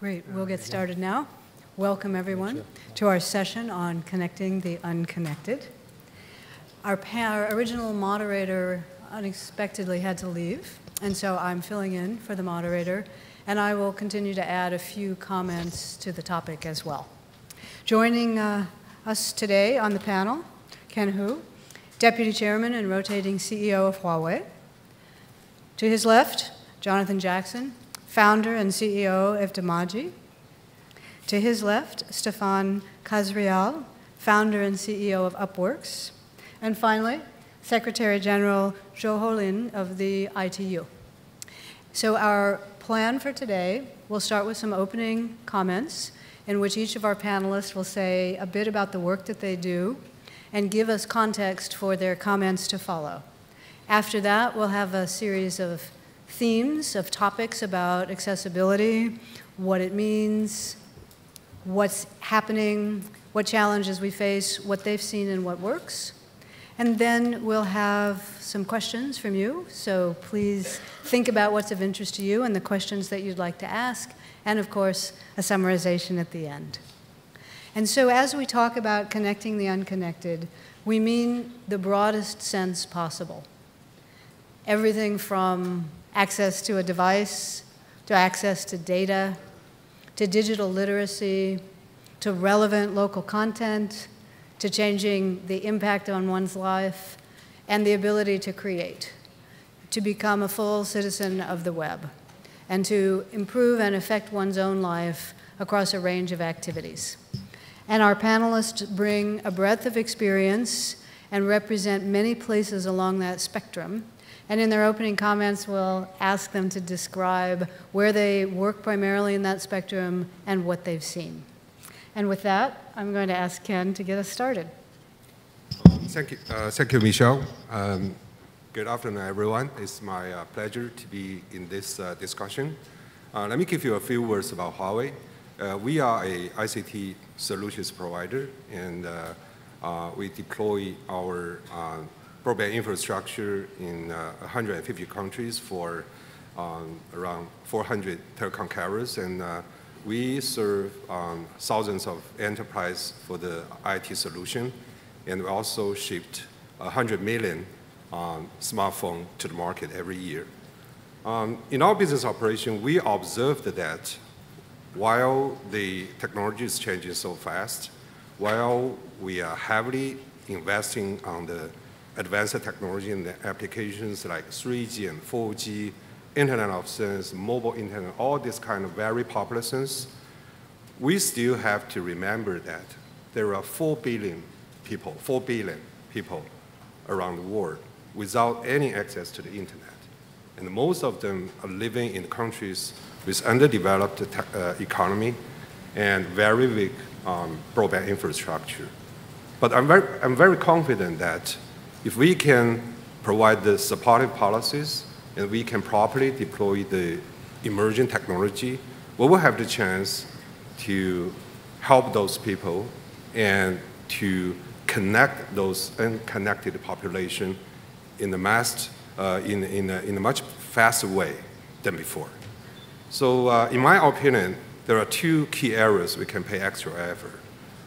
Great. We'll get started now. Welcome, everyone, to our session on connecting the unconnected. Our original moderator unexpectedly had to leave, and so I'm filling in for the moderator, and I will continue to add a few comments to the topic as well. Joining us today on the panel, Ken Hu, Deputy Chairman and Rotating CEO of Huawei. To his left, Jonathan Jackson, founder and CEO of Dimagi. To his left, Stephane Kasriel, founder and CEO of Upwork. And finally, Secretary General Zhao Houlin of the ITU. So our plan for today, we'll start with some opening comments in which each of our panelists will say a bit about the work that they do and give us context for their comments to follow. After that, we'll have a series of themes, of topics about accessibility, what it means, what's happening, what challenges we face, what they've seen and what works. And then we'll have some questions from you, so please think about what's of interest to you and the questions that you'd like to ask, and of course, a summarization at the end. And so as we talk about connecting the unconnected, we mean the broadest sense possible. Everything from access to a device, to access to data, to digital literacy, to relevant local content, to changing the impact on one's life, and the ability to create, to become a full citizen of the web, and to improve and affect one's own life across a range of activities. And our panelists bring a breadth of experience and represent many places along that spectrum. And in their opening comments, we'll ask them to describe where they work primarily in that spectrum and what they've seen. And with that, I'm going to ask Ken to get us started. Thank you, Michelle. Good afternoon, everyone. It's my pleasure to be in this discussion. Let me give you a few words about Huawei. We are an ICT solutions provider, and we deploy our broadband infrastructure in 150 countries for around 400 telecom carriers, and we serve thousands of enterprises for the IT solution, and we also shipped 100 million smartphones to the market every year. In our business operation, we observed that while the technology is changing so fast, while we are heavily investing on the advanced technology and the applications like 3G and 4G, Internet of Things, mobile internet, all these kind of very popular things, we still have to remember that there are 4 billion people around the world without any access to the internet. And most of them are living in countries with underdeveloped economy and very weak broadband infrastructure. But I'm very confident that if we can provide the supportive policies and we can properly deploy the emerging technology, we will have the chance to help those people and to connect those unconnected population in a much faster way than before. So in my opinion, there are two key areas we can pay extra effort.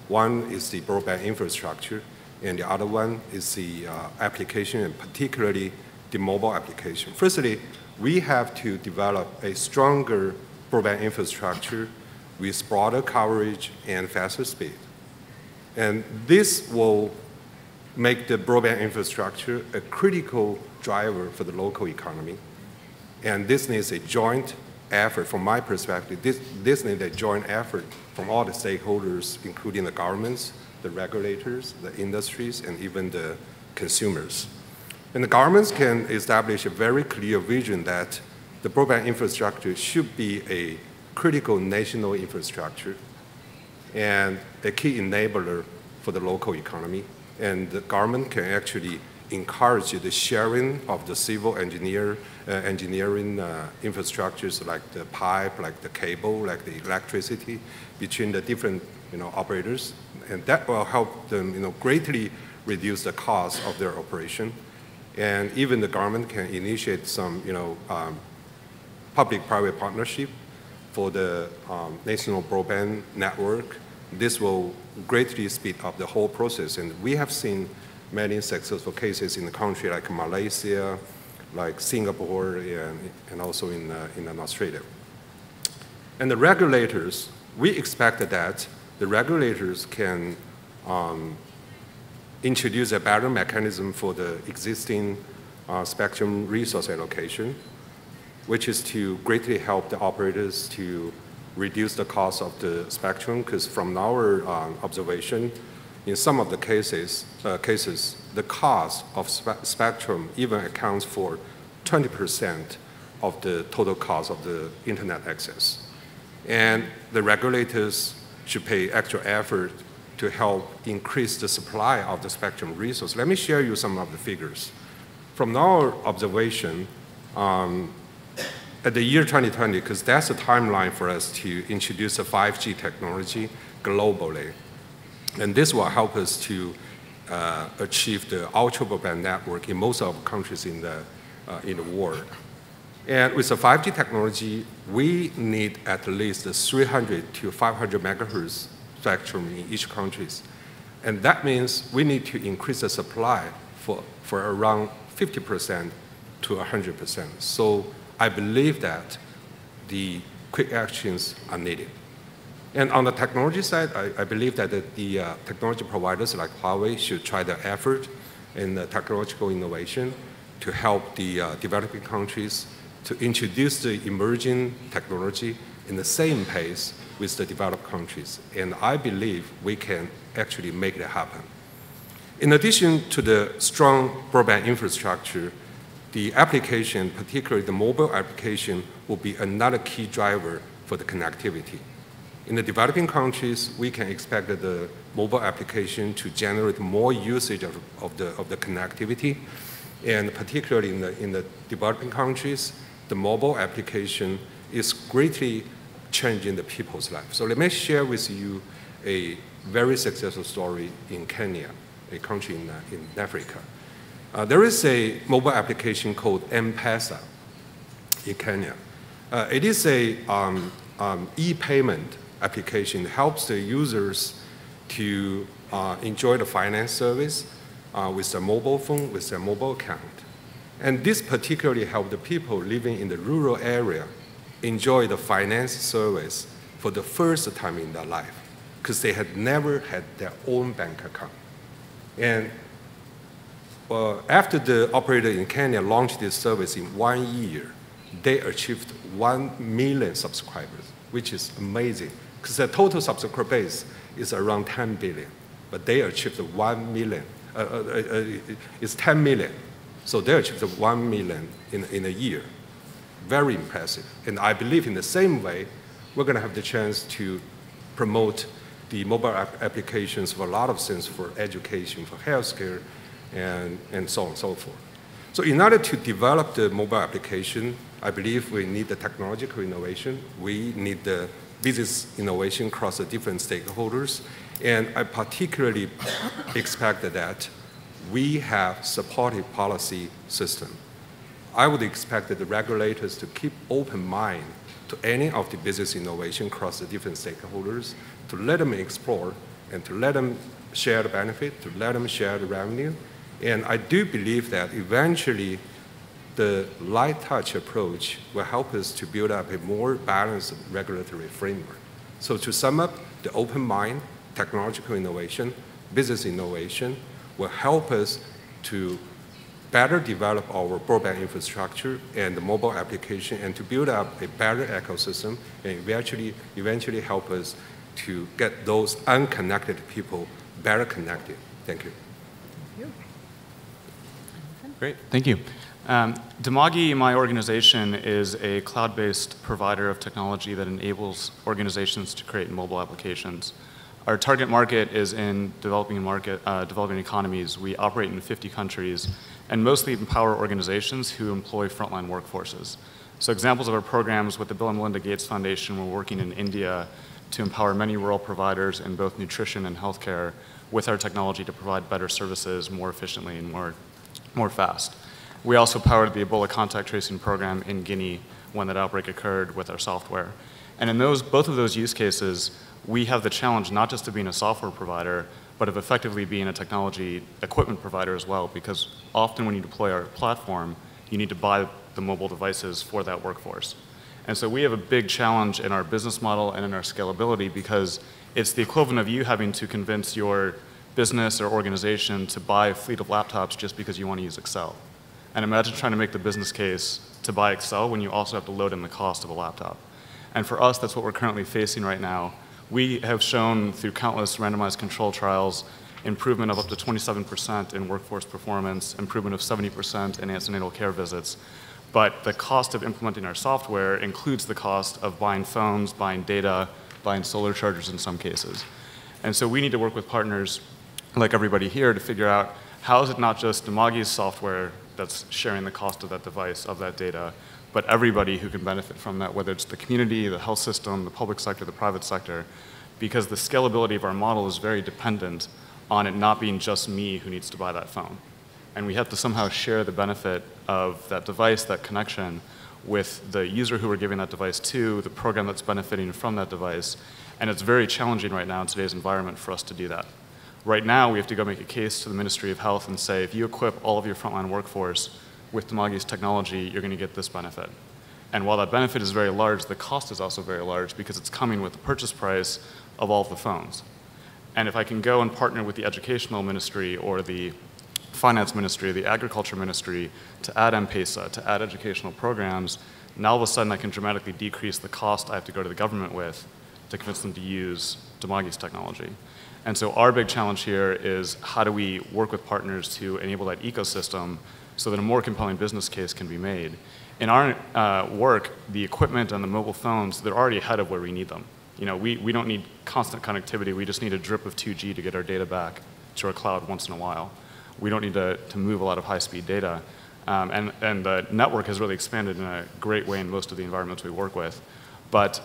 One is the broadband infrastructure, and the other one is the application, and particularly the mobile application. Firstly, we have to develop a stronger broadband infrastructure with broader coverage and faster speed. And this will make the broadband infrastructure a critical driver for the local economy. And this needs a joint effort, from my perspective, this needs a joint effort from all the stakeholders, including the governments, the regulators, the industries, and even the consumers. And the governments can establish a very clear vision that the broadband infrastructure should be a critical national infrastructure and a key enabler for the local economy. And the government can actually encourage the sharing of the civil engineering infrastructures like the pipe, like the cable, like the electricity between the different operators, and that will help them greatly reduce the cost of their operation. And even the government can initiate some public-private partnership for the national broadband network, this will greatly speed up the whole process. And we have seen many successful cases in the country like Malaysia, like Singapore, and also in Australia. And the regulators, we expect that the regulators can introduce a better mechanism for the existing spectrum resource allocation, which is to greatly help the operators to reduce the cost of the spectrum, because from our observation, in some of the cases, the cost of spectrum even accounts for 20% of the total cost of the internet access. And the regulators should pay extra effort to help increase the supply of the spectrum resource. Let me share you some of the figures. From our observation, at the year 2020, because that's the timeline for us to introduce a 5G technology globally. And this will help us to achieve the ultra broadband network in most of the countries in the world. And with the 5G technology, we need at least 300 to 500 megahertz spectrum in each country. And that means we need to increase the supply for around 50% to 100%. So I believe that the quick actions are needed. And on the technology side, I believe that the technology providers like Huawei should try their effort in the technological innovation to help the developing countries to introduce the emerging technology in the same pace with the developed countries. And I believe we can actually make that happen. In addition to the strong broadband infrastructure, the application, particularly the mobile application, will be another key driver for the connectivity. In the developing countries, we can expect the mobile application to generate more usage of the connectivity. And particularly in the developing countries, the mobile application is greatly changing the people's life. So let me share with you a very successful story in Kenya, a country in Africa. There is a mobile application called M-Pesa in Kenya. It is a e-payment application that helps the users to enjoy the finance service with their mobile phone, with their mobile account. And this particularly helped the people living in the rural area enjoy the finance service for the first time in their life, because they had never had their own bank account. And after the operator in Kenya launched this service in 1 year, they achieved 1 million subscribers, which is amazing, because the total subscriber base is around 10 billion, but they achieved 1 million. It's 10 million, so they achieved 1 million in a year. Very impressive. And I believe in the same way, we're going to have the chance to promote the mobile applications for a lot of things, for education, for healthcare, and so on and so forth. So in order to develop the mobile application, I believe we need the technological innovation. We need the business innovation across the different stakeholders. And I particularly expect that we have supportive policy system. I would expect that the regulators to keep open mind to any of the business innovation across the different stakeholders, to let them explore and to let them share the benefit, to let them share the revenue. And I do believe that eventually the light touch approach will help us to build up a more balanced regulatory framework. So to sum up, the open mind, technological innovation, business innovation will help us to better develop our broadband infrastructure and the mobile application and to build up a better ecosystem and eventually help us to get those unconnected people better connected. Thank you. Great, thank you. Dimagi, my organization, is a cloud-based provider of technology that enables organizations to create mobile applications. Our target market is in developing economies. We operate in 50 countries and mostly empower organizations who employ frontline workforces. So examples of our programs with the Bill and Melinda Gates Foundation, we're working in India to empower many rural providers in both nutrition and healthcare with our technology to provide better services more efficiently and more fast. We also powered the Ebola contact tracing program in Guinea when that outbreak occurred with our software. And in those, both of those use cases, we have the challenge not just of being a software provider, but of effectively being a technology equipment provider as well, because often when you deploy our platform, you need to buy the mobile devices for that workforce. And so we have a big challenge in our business model and in our scalability, because it's the equivalent of you having to convince your business or organization to buy a fleet of laptops just because you want to use Excel. And imagine trying to make the business case to buy Excel when you also have to load in the cost of a laptop. And for us, that's what we're currently facing right now. We have shown through countless randomized control trials improvement of up to 27% in workforce performance, improvement of 70% in antenatal care visits. But the cost of implementing our software includes the cost of buying phones, buying data, buying solar chargers in some cases. And so we need to work with partners like everybody here to figure out how is it not just Dimagi's software that's sharing the cost of that device, of that data, but everybody who can benefit from that, whether it's the community, the health system, the public sector, the private sector, because the scalability of our model is very dependent on it not being just me who needs to buy that phone. And we have to somehow share the benefit of that device, that connection, with the user who we're giving that device to, the program that's benefiting from that device. And it's very challenging right now in today's environment for us to do that. Right now, we have to go make a case to the Ministry of Health and say, if you equip all of your frontline workforce with Dimagi's technology, you're going to get this benefit. And while that benefit is very large, the cost is also very large because it's coming with the purchase price of all of the phones. And if I can go and partner with the Educational Ministry or the Finance Ministry, the Agriculture Ministry, to add M-Pesa, to add educational programs, now all of a sudden I can dramatically decrease the cost I have to go to the government with to convince them to use Dimagi's technology. And so our big challenge here is how do we work with partners to enable that ecosystem so that a more compelling business case can be made. In our work, the equipment and the mobile phones, they're already ahead of where we need them. You know, we don't need constant connectivity, we just need a drip of 2G to get our data back to our cloud once in a while. We don't need to move a lot of high-speed data. And the network has really expanded in a great way in most of the environments we work with. But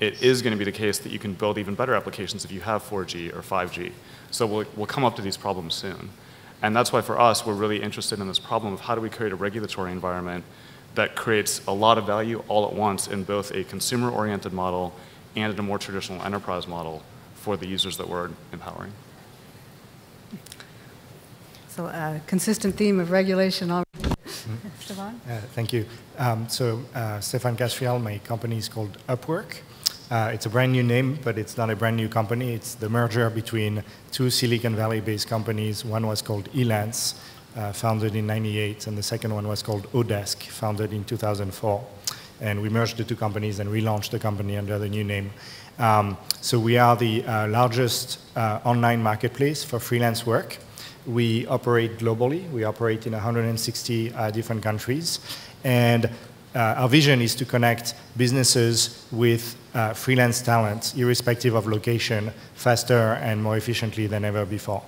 it is going to be the case that you can build even better applications if you have 4G or 5G. So we'll come up to these problems soon. And that's why for us, we're really interested in this problem of how do we create a regulatory environment that creates a lot of value all at once in both a consumer-oriented model and in a more traditional enterprise model for the users that we're empowering. So a consistent theme of regulation. Stephane? Thank you. Stephane Kasriel, my company is called Upwork. It's a brand new name, but it's not a brand new company. It's the merger between two Silicon Valley-based companies. One was called Elance, founded in 1998, and the second one was called Odesk, founded in 2004. And we merged the two companies and relaunched the company under the new name. So we are the largest online marketplace for freelance work. We operate globally. We operate in 160 different countries. And our vision is to connect businesses with freelance talent, irrespective of location, faster and more efficiently than ever before.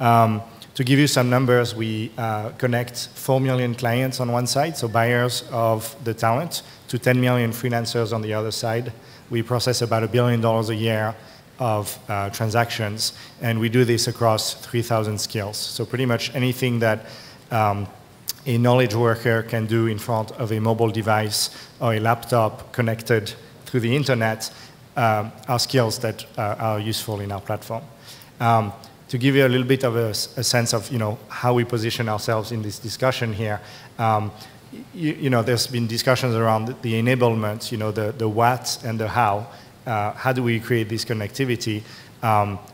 To give you some numbers, we connect 4 million clients on one side, so buyers of the talent, to 10 million freelancers on the other side. We process about $1 billion a year of transactions, and we do this across 3,000 skills. So pretty much anything that a knowledge worker can do in front of a mobile device or a laptop connected through the internet are skills that are useful in our platform. To give you a little bit of a sense of how we position ourselves in this discussion here, there's been discussions around the enablement, the what and the how. How do we create this connectivity?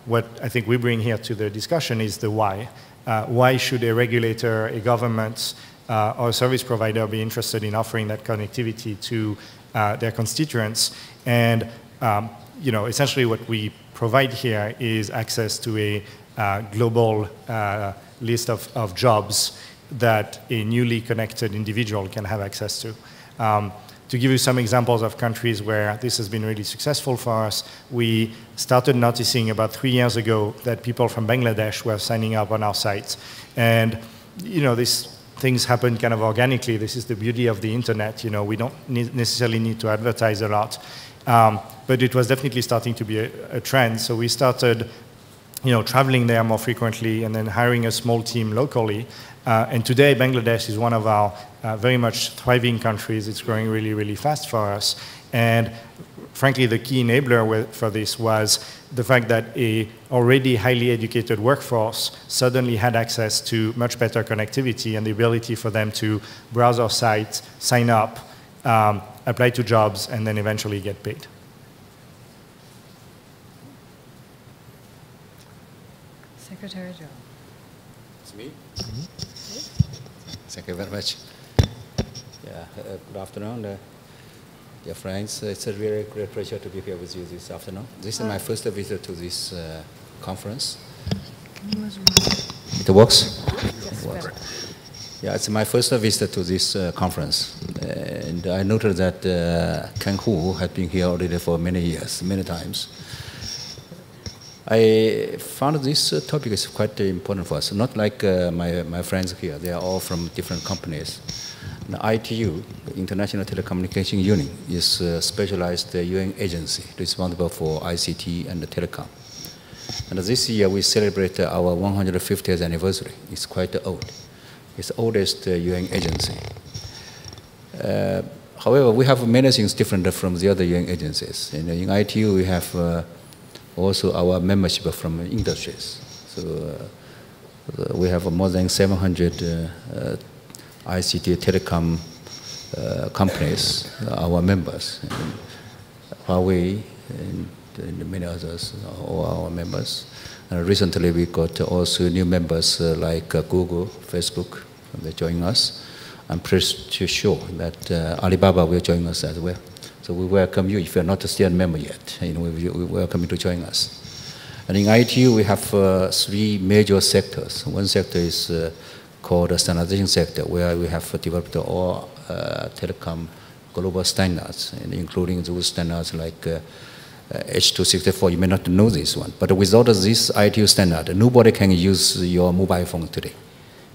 What I think we bring here to the discussion is the why. Why should a regulator, a government, or a service provider be interested in offering that connectivity to their constituents? And essentially what we provide here is access to a global list of jobs that a newly connected individual can have access to. To give you some examples of countries where this has been really successful for us, we started noticing about 3 years ago that people from Bangladesh were signing up on our sites. And, these things happen kind of organically. This is the beauty of the internet. We don't necessarily need to advertise a lot. But it was definitely starting to be a trend. So we started, traveling there more frequently and then hiring a small team locally. And today, Bangladesh is one of our very much thriving countries. It's growing really, really fast for us. And frankly, the key enabler for this was the fact that a already highly educated workforce suddenly had access to much better connectivity and the ability for them to browse our site, sign up, apply to jobs, and then eventually get paid. Secretary General. It's me. Mm-hmm. Thank you very much. Yeah, good afternoon, dear friends. It's a really great pleasure to be here with you this afternoon. This is my first visit to this conference. It works? Yes, it works. Yeah, it's my first visit to this conference. And I noted that Ken Hu had been here already for many years, many times. I found this topic is quite important for us, not like my friends here. They are all from different companies. The ITU, the International Telecommunication Union, is a specialized UN agency responsible for ICT and the telecom. And this year we celebrate our 150th anniversary. It's quite old. It's the oldest UN agency. However, we have many things different from the other UN agencies. And in ITU we have also our membership from industries. So we have more than 700 ICT telecom companies, our members. And Huawei and many others are all our members. And recently we got also new members like Google, Facebook, they join us. I'm pretty sure that Alibaba will join us as well. So we welcome you if you're not still a member yet. You know, we welcome you to join us. And in ITU, we have three major sectors. One sector is called the standardization sector, where we have developed all telecom global standards, and including those standards like H264. You may not know this one, but without this ITU standard, nobody can use your mobile phone today,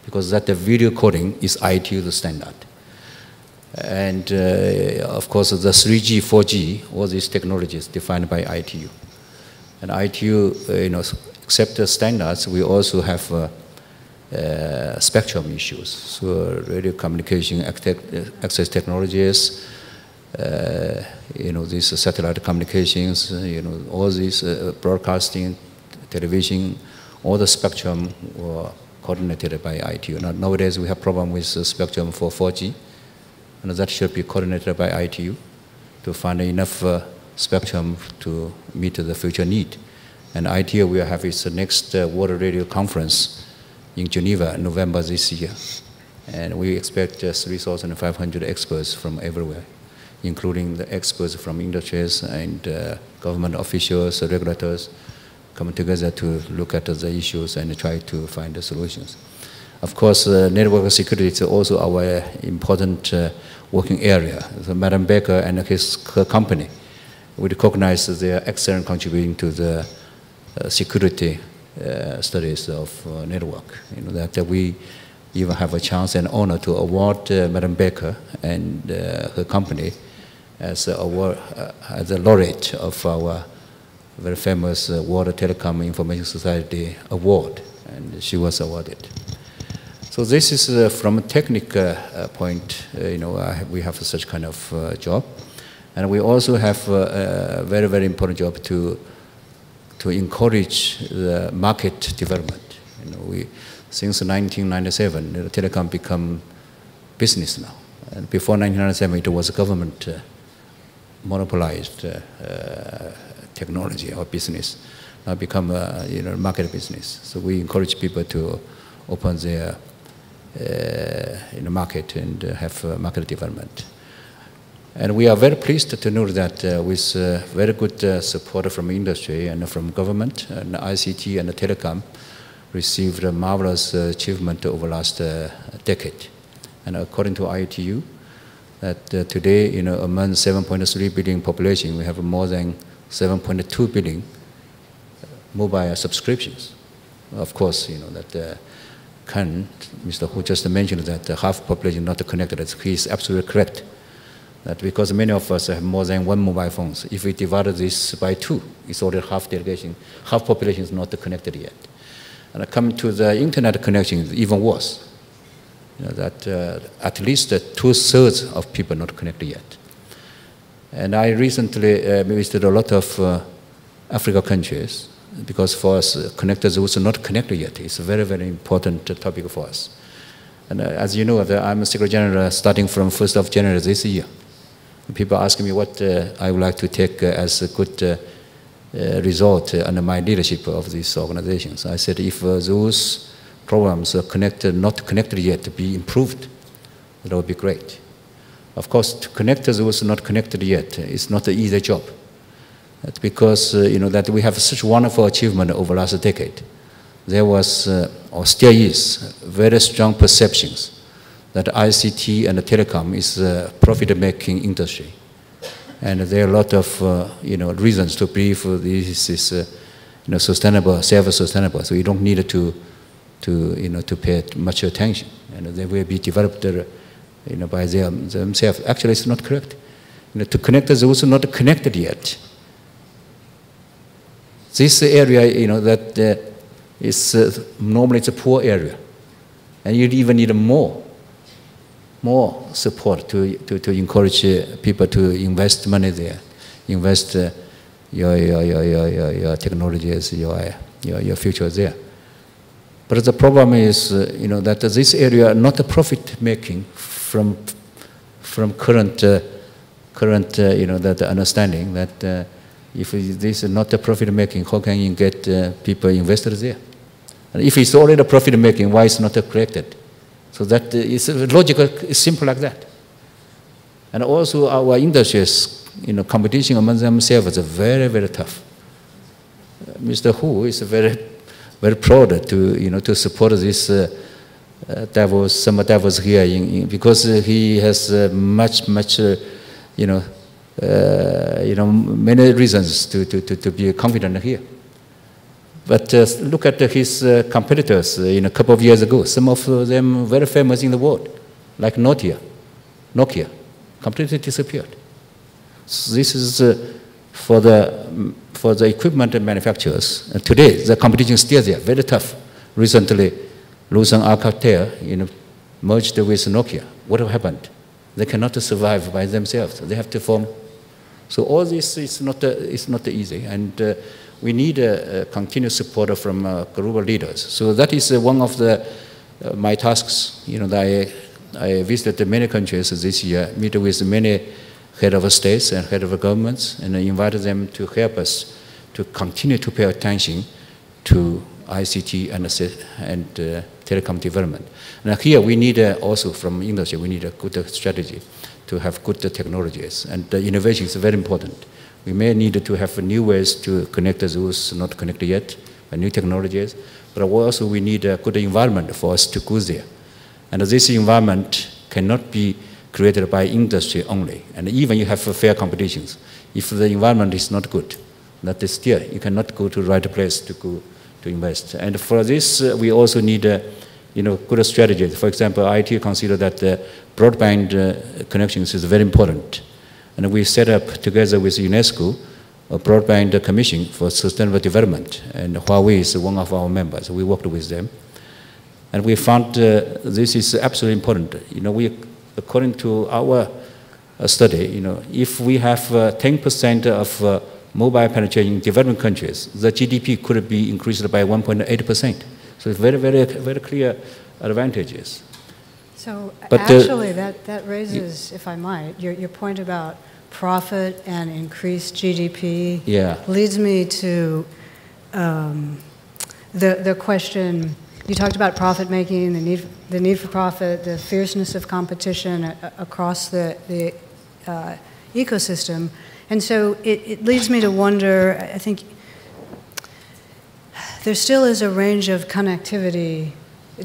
because that the video coding is ITU standard. And of course the 3G, 4G, all these technologies defined by ITU. And ITU, you know, except the standards, we also have spectrum issues. So radio communication access technologies, you know, these satellite communications, you know, all these broadcasting, television, all the spectrum were coordinated by ITU. Now, nowadays we have problem with spectrum for 4G. And that should be coordinated by ITU to find enough spectrum to meet the future need. And ITU will have its next World Radio Conference in Geneva in November this year. And we expect 3,500 experts from everywhere, including the experts from industries and government officials, regulators, come together to look at the issues and try to find the solutions. Of course, network security is also our important working area. So Madam Baker and her company would recognize their excellent contribution to the security studies of network. You know, that we even have a chance and honor to award Madam Baker and her company as a laureate of our very famous World Telecom Information Society Award, and she was awarded. So this is from a technical point, you know, we have such kind of job. And we also have a very, very important job to encourage the market development. You know, since 1997, the telecom become business now. And before 1997, it was a government monopolized technology or business. Now become a, you know, market business. So we encourage people to open their in the market and have market development. And we are very pleased to know that with very good support from industry and from government, and ICT and telecom received a marvelous achievement over the last decade. And according to ITU, that today, you know, among 7.3 billion population, we have more than 7.2 billion mobile subscriptions. Of course, you know, that Mr. Hu just mentioned that half population not connected. He is absolutely correct. That because many of us have more than one mobile phones, if we divide this by two, it's already half delegation, half population is not connected yet. And coming to the internet connection, is even worse. You know, that at least 2/3 of people not connected yet. And I recently visited a lot of African countries, because for us, connectors who are not connected yet is a very, very important topic for us. And as you know, I'm a Secretary General starting from 1st of January this year. People ask me what I would like to take as a good result under my leadership of these organizations. I said if those programs are connected, not connected yet, to be improved, that would be great. Of course, to connect those not connected yet, it's not an easy job. That's because you know that we have such wonderful achievement over the last decade. There was, or still is, very strong perceptions that ICT and telecom is a profit-making industry, and there are a lot of you know reasons to believe this is you know sustainable, self-sustainable. So you don't need to you know to pay much attention, and they will be developed you know by themselves. Actually, it's not correct. You know, to connect those not connected yet. This area, you know, that is normally it's a poor area, and you even need more support to encourage people to invest money there, invest your technologies, your future there. But the problem is, you know, that this area not a profit making from current you know that understanding that. If this is not a profit making, how can you get people invested there? And if it's already a profit making, why it's not collected? So that it's logical, it's simple like that. And also our industries, you know, competition among themselves is very, very tough. Mr. Hu is very, very proud to you know to support this. Some devils here in, because he has much you know. You know, many reasons to be confident here. But look at his competitors in a couple of years ago. Some of them very famous in the world, like Nokia, completely disappeared. So this is for the equipment manufacturers. And today, the competition is still there, very tough. Recently, Lucent and Alcatel, you know, merged with Nokia. What happened? They cannot survive by themselves. They have to form. So all this is not easy, and we need continuous support from global leaders. So that is one of the my tasks. You know, that I visited many countries this year, meet with many head of states and head of governments, and I invited them to help us to continue to pay attention to ICT and telecom development. Now here we need also from industry, we need a good strategy to have good technologies, and innovation is very important. We may need to have new ways to connect those not connected yet, new technologies, but also we need a good environment for us to go there. And this environment cannot be created by industry only, and even you have fair competitions. If the environment is not good, that is still, you cannot go to the right place to go to invest. And for this, we also need you know, good strategies. For example, ITU consider that broadband connections is very important. And we set up, together with UNESCO, a broadband commission for sustainable development. And Huawei is one of our members. We worked with them. And we found this is absolutely important. You know, we, according to our study, you know, if we have 10% of mobile penetration in developing countries, the GDP could be increased by 1.8%. So it's very, very, very clear advantages. So but actually, that raises, if I might, your point about profit and increased GDP leads me to the question. You talked about profit making, the need for profit, the fierceness of competition across the ecosystem. And so it leads me to wonder, I think there still is a range of connectivity,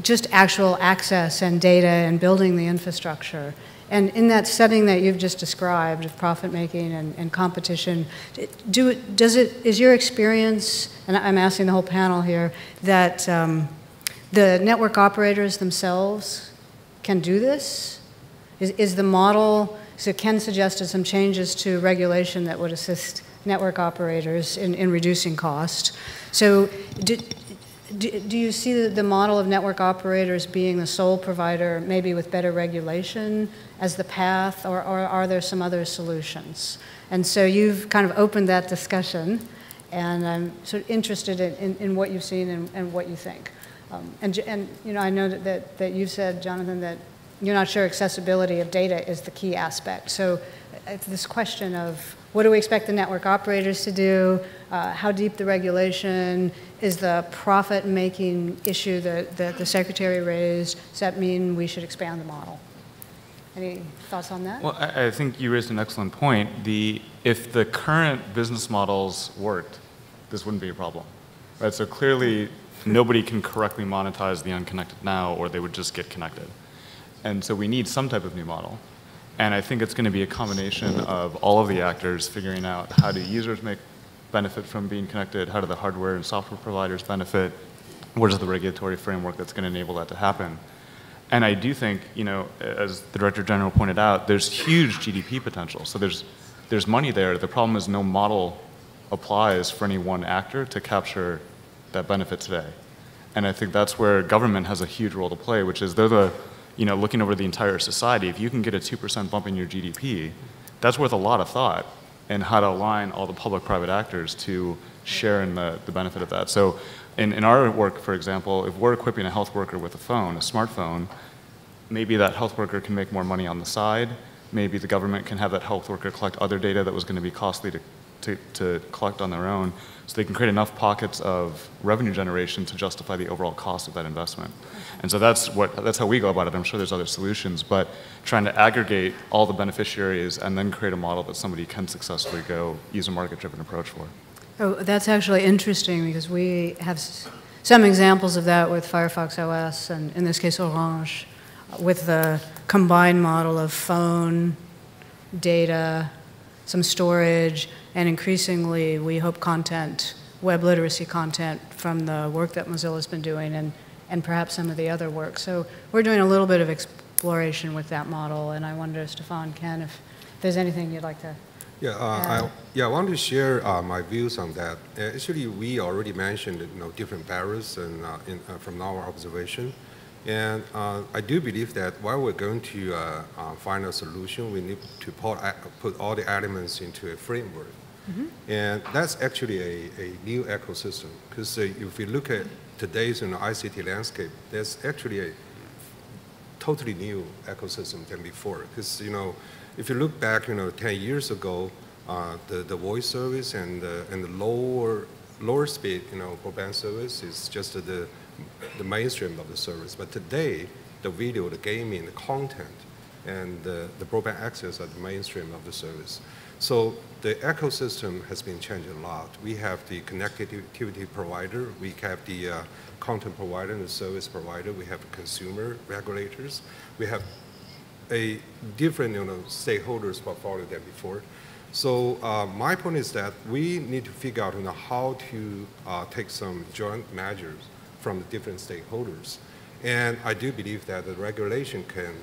just actual access and data and building the infrastructure. And in that setting that you've just described of profit making and competition, is your experience, and I'm asking the whole panel here, that the network operators themselves can do this? Is the model? So Ken suggested some changes to regulation that would assist network operators in reducing cost. So Do you see the model of network operators being the sole provider, maybe with better regulation, as the path, or are there some other solutions? And so you've kind of opened that discussion, and I'm sort of interested in what you've seen and what you think. And you know, I know that you've said, Jonathan, that you're not sure accessibility of data is the key aspect. So it's this question of, what do we expect the network operators to do? How deep the regulation? Is the profit-making issue that the Secretary raised, does that mean we should expand the model? Any thoughts on that? Well, I think you raised an excellent point. If the current business models worked, this wouldn't be a problem, right? So clearly, nobody can correctly monetize the unconnected now, or they would just get connected. And so we need some type of new model. And I think it's going to be a combination of all of the actors figuring out how do users benefit from being connected, how do the hardware and software providers benefit, what is the regulatory framework that's going to enable that to happen. And I do think, you know, as the Director General pointed out, there's huge GDP potential. So there's money there. The problem is no model applies for any one actor to capture that benefit today. And I think that's where government has a huge role to play, which is they're the, you know, looking over the entire society, if you can get a 2% bump in your GDP, that's worth a lot of thought in how to align all the public-private actors to share in the benefit of that. So in our work, for example, if we're equipping a health worker with a phone, a smartphone, maybe that health worker can make more money on the side. Maybe the government can have that health worker collect other data that was going to be costly to collect on their own, so they can create enough pockets of revenue generation to justify the overall cost of that investment. And so that's how we go about it. I'm sure there's other solutions, but trying to aggregate all the beneficiaries and then create a model that somebody can successfully go use a market-driven approach for. Oh, that's actually interesting, because we have some examples of that with Firefox OS and, in this case, Orange, with the combined model of phone, data, some storage, and increasingly, we hope content, web literacy content from the work that Mozilla's been doing and perhaps some of the other work. So we're doing a little bit of exploration with that model, and I wonder, Stephane, Ken, if there's anything you'd like to add. I wanted to share my views on that. Actually, we already mentioned, you know, different barriers and, from our observation. And I do believe that while we're going to find a solution, we need to put all the elements into a framework. Mm-hmm. And that's actually a new ecosystem, because if you look at today's, you know, ICT landscape, there's actually a totally new ecosystem than before. Because, you know, if you look back, you know, 10 years ago, the voice service and the lower speed, you know, broadband service is just the mainstream of the service. But today, the video, the gaming, the content, and the broadband access are the mainstream of the service. So the ecosystem has been changed a lot. We have the connectivity provider, we have the content provider and the service provider, we have consumer regulators, we have a different, you know, stakeholders portfolio than before. So my point is that we need to figure out, you know, how to take some joint measures from the different stakeholders. And I do believe that the regulation can,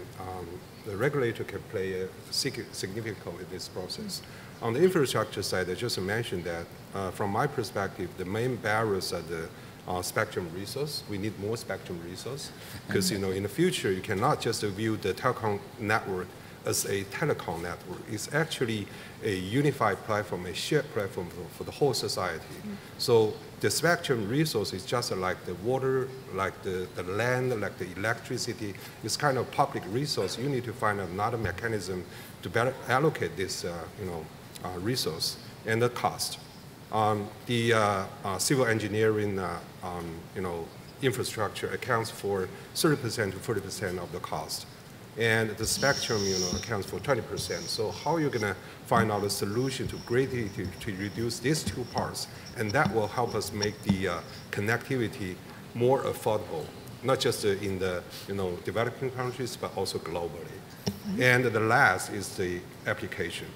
the regulator can play a significant role in this process. On the infrastructure side, I just mentioned that from my perspective, the main barriers are the spectrum resource. We need more spectrum resource, because, you know, in the future, you cannot just view the telecom network as a telecom network. It's actually a unified platform, a shared platform for the whole society. Mm-hmm. So the spectrum resource is just like the water, like the land, like the electricity. It's kind of public resource. You need to find another mechanism to better allocate this resource and the cost. The civil engineering infrastructure accounts for 30% to 40% of the cost. And the spectrum, you know, accounts for 20%. So how are you going to find out a solution to greatly to reduce these two parts? And that will help us make the connectivity more affordable, not just in the, you know, developing countries, but also globally. Mm-hmm. And the last is the application.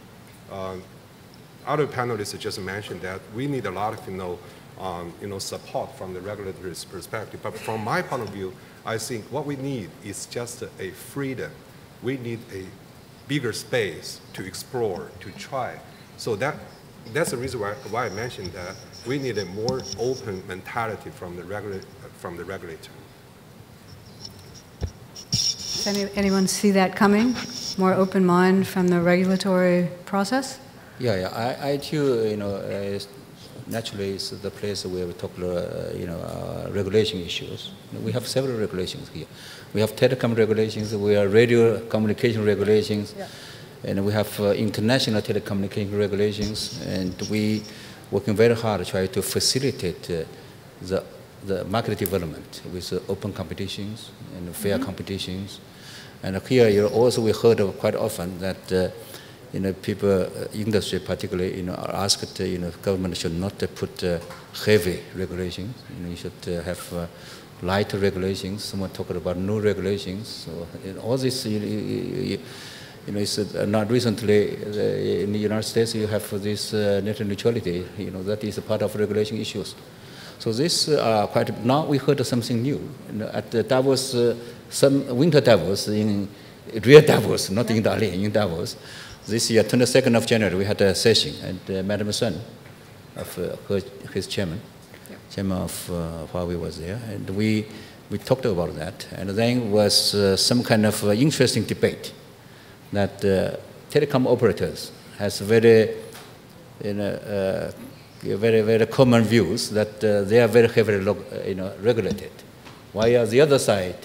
Other panelists just mentioned that we need a lot of, support from the regulatory perspective. But from my point of view, I think what we need is just a freedom. We need a bigger space to explore, to try. So that that's the reason why I mentioned that we need a more open mentality from the regulator. Does anyone see that coming? More open mind from the regulatory process? Yeah. I too, naturally is the place where we talk, regulation issues. We have several regulations here. We have telecom regulations, we have radio communication regulations, and we have international telecommunication regulations, and we working very hard to try to facilitate the market development with open competitions and fair competitions. And here, also we heard of quite often that people, industry particularly, are asked, government should not put heavy regulations. You should have light regulations. Someone talked about no regulations. So all this, it's not recently in the United States you have this net neutrality. That is a part of regulation issues. So this quite now we heard something new at the Davos, some winter Davos in real Davos, not in Dalian, in Davos. This year, 22nd of January, we had a session, and Madam Sun, of his chairman, chairman of Huawei was there, and we talked about that. And then was some kind of interesting debate that telecom operators has very, very, very common views that they are very heavily regulated, while the other side.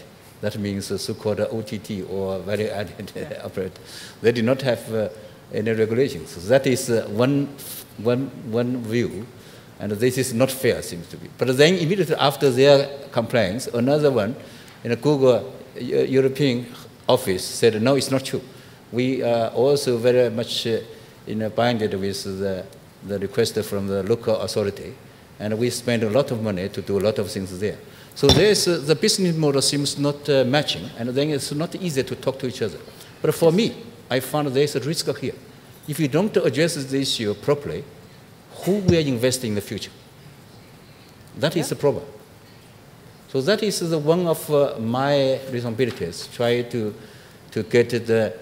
That means so-called OTT or value-added operator. They do not have any regulations. So that is one view, and this is not fair, seems to be. But then immediately after their complaints, another one, Google European office said, no, it's not true. We are also very much binded with the request from the local authority, and we spend a lot of money to do a lot of things there. So there's, the business model seems not matching, and then it's not easy to talk to each other. But for me, I found there's a risk here. If you don't address this issue properly, who will invest in the future? That is the problem. So that is the one of my responsibilities, try to get the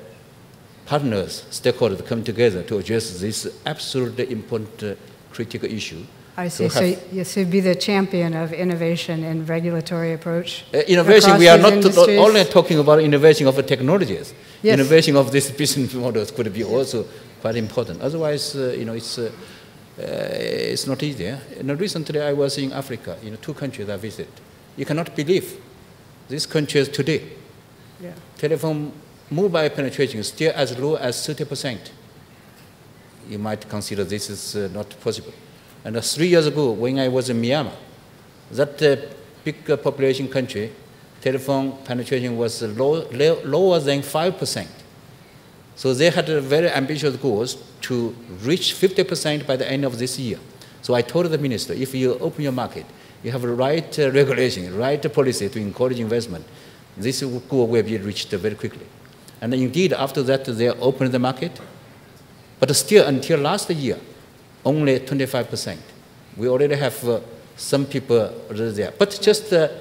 partners, stakeholders to come together to address this absolutely important critical issue. I see. So you'd be the champion of innovation and regulatory approach. Innovation, we are not only talking about innovation of technologies. Yes. Innovation of these business models could be also quite important. Otherwise, it's not easy. Recently, I was in Africa, two countries I visited. You cannot believe these countries today. Yeah. Telephone mobile penetration is still as low as 30%. You might consider this is not possible. And 3 years ago, when I was in Myanmar, that big population country, telephone penetration was lower than 5%. So they had very ambitious goals to reach 50% by the end of this year. So I told the minister, if you open your market, you have the right regulation, right policy to encourage investment, this goal will be reached very quickly. And indeed, after that, they opened the market. But still, until last year, only 25%. We already have some people there. But just at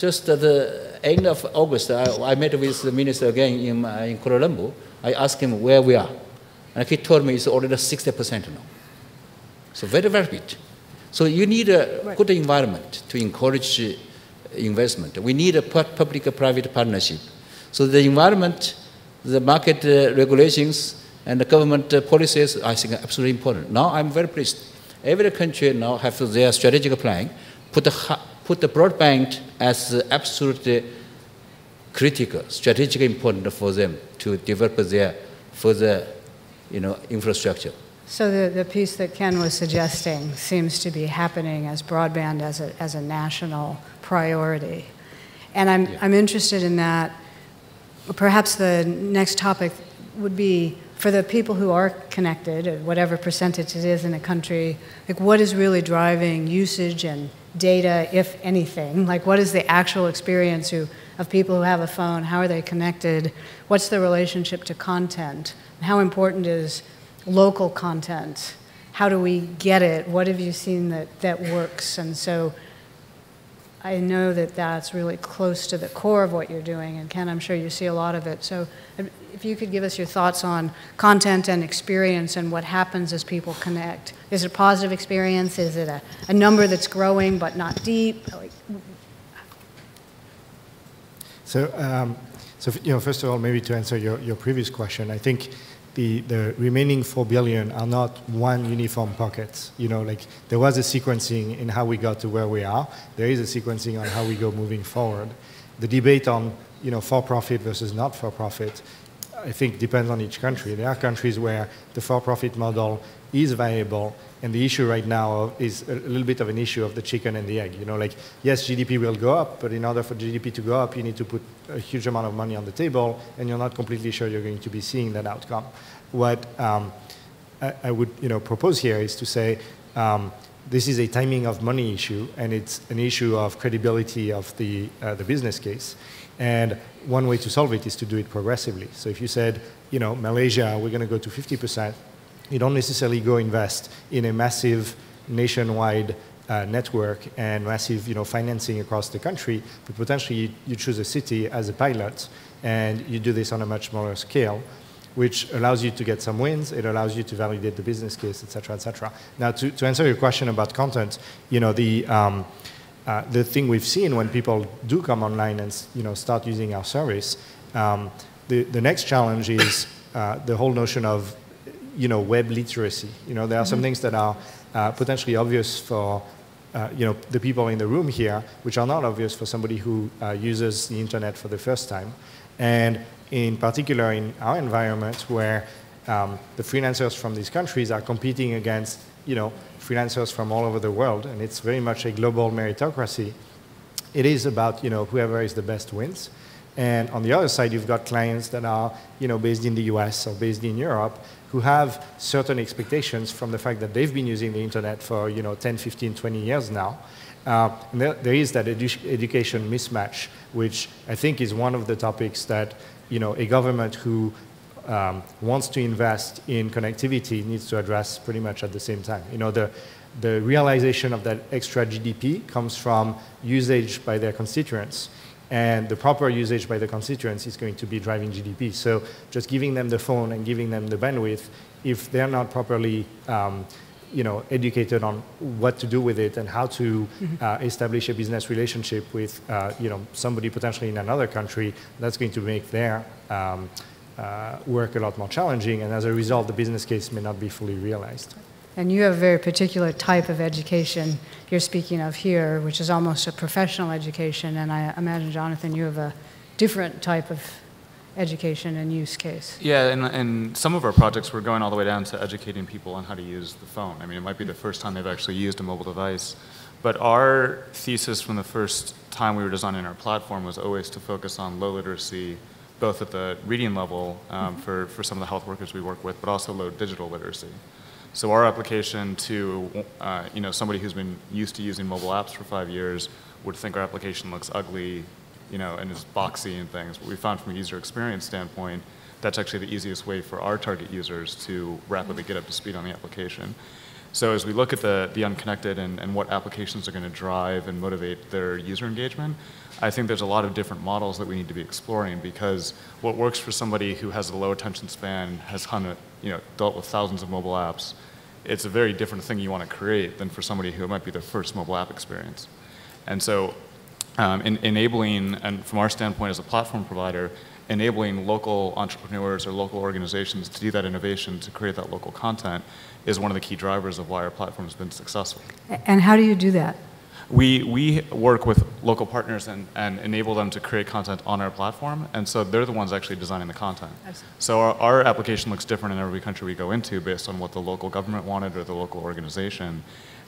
the end of August, I met with the minister again in Kuala Lumpur. I asked him where we are. And he told me it's already 60% now. So very, very bit. So you need a good environment to encourage investment. We need a public-private partnership. So the environment, the market regulations, and the government policies, I think, are absolutely important. Now I'm very pleased. Every country now has their strategic plan, put the broadband as absolutely critical, strategically important for them to develop their further infrastructure. So the piece that Ken was suggesting seems to be happening as broadband as a national priority. And I'm interested in that. Perhaps the next topic would be, for the people who are connected, whatever percentage it is in a country, like what is really driving usage and data, if anything? Like what is the actual experience of people who have a phone? How are they connected? What's the relationship to content? How important is local content? How do we get it? What have you seen that works? And so I know that that's really close to the core of what you're doing, and Ken, I'm sure you see a lot of it. So if you could give us your thoughts on content and experience and what happens as people connect. Is it a positive experience? Is it a number that's growing but not deep? So, you know, first of all, maybe to answer your previous question, I think the remaining 4 billion are not one uniform pocket. You know, like there was a sequencing in how we got to where we are. There is a sequencing on how we go moving forward. The debate on, you know, for-profit versus not for-profit, I think depends on each country. There are countries where the for-profit model is viable, and the issue right now is a little bit of an issue of the chicken and the egg. You know, like, yes, GDP will go up, but in order for GDP to go up, you need to put a huge amount of money on the table, and you're not completely sure you're going to be seeing that outcome. What I would, you know, propose here is to say, this is a timing of money issue, and it's an issue of credibility of the business case. And one way to solve it is to do it progressively. So if you said, you know, Malaysia, we're going to go to 50%, you don't necessarily go invest in a massive nationwide network and massive, you know, financing across the country, but potentially you choose a city as a pilot, and you do this on a much smaller scale, which allows you to get some wins. It allows you to validate the business case, et cetera, et cetera. Now, to answer your question about content, you know, the thing we've seen when people do come online and, you know, start using our service, the next challenge is the whole notion of, you know, web literacy. You know, there are some things that are potentially obvious for, you know, the people in the room here, which are not obvious for somebody who uses the internet for the first time. And in particular, in our environment, where the freelancers from these countries are competing against, you know, freelancers from all over the world, and it's very much a global meritocracy, it is about, you know, whoever is the best wins. And on the other side, you've got clients that are, you know, based in the US or based in Europe, who have certain expectations from the fact that they've been using the internet for, you know, 10, 15, 20 years now. And there is that education mismatch, which I think is one of the topics that, you know, a government who wants to invest in connectivity needs to address pretty much at the same time. You know, the realization of that extra GDP comes from usage by their constituents. And the proper usage by the constituents is going to be driving GDP. So just giving them the phone and giving them the bandwidth, if they're not properly you know, educated on what to do with it and how to establish a business relationship with you know, somebody potentially in another country, that's going to make their work a lot more challenging. And as a result, the business case may not be fully realized. And you have a very particular type of education you're speaking of here, which is almost a professional education. And I imagine, Jonathan, you have a different type of education and use case. Yeah, and some of our projects were going all the way down to educating people on how to use the phone. I mean, it might be the first time they've actually used a mobile device. But our thesis from the first time we were designing our platform was always to focus on low literacy, both at the reading level for some of the health workers we work with, but also low digital literacy. So our application to you know, somebody who's been used to using mobile apps for 5 years would think our application looks ugly, you know, and is boxy and things. But we found from a user experience standpoint, that's actually the easiest way for our target users to rapidly get up to speed on the application. So as we look at the unconnected and what applications are going to drive and motivate their user engagement, I think there's a lot of different models that we need to be exploring, because what works for somebody who has a low attention span, has you know, dealt with thousands of mobile apps, it's a very different thing you want to create than for somebody who might be their first mobile app experience. And so enabling, and from our standpoint as a platform provider, enabling local entrepreneurs or local organizations to do that innovation, to create that local content, is one of the key drivers of why our platform has been successful. And how do you do that? We work with local partners and enable them to create content on our platform, and so they're the ones actually designing the content. Absolutely. So our application looks different in every country we go into based on what the local government wanted or the local organization,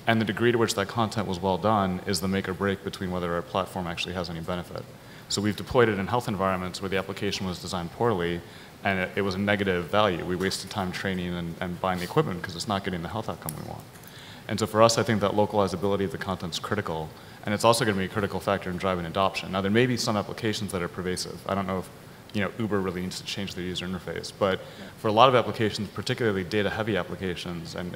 and the degree to which that content was well done is the make or break between whether our platform actually has any benefit. So we've deployed it in health environments where the application was designed poorly, and it was a negative value. We wasted time training and buying the equipment because it's not getting the health outcome we want. And so for us, I think that localizability of the content's critical, and it's also going to be a critical factor in driving adoption. Now, there may be some applications that are pervasive. I don't know if Uber really needs to change their user interface. But for a lot of applications, particularly data-heavy applications, and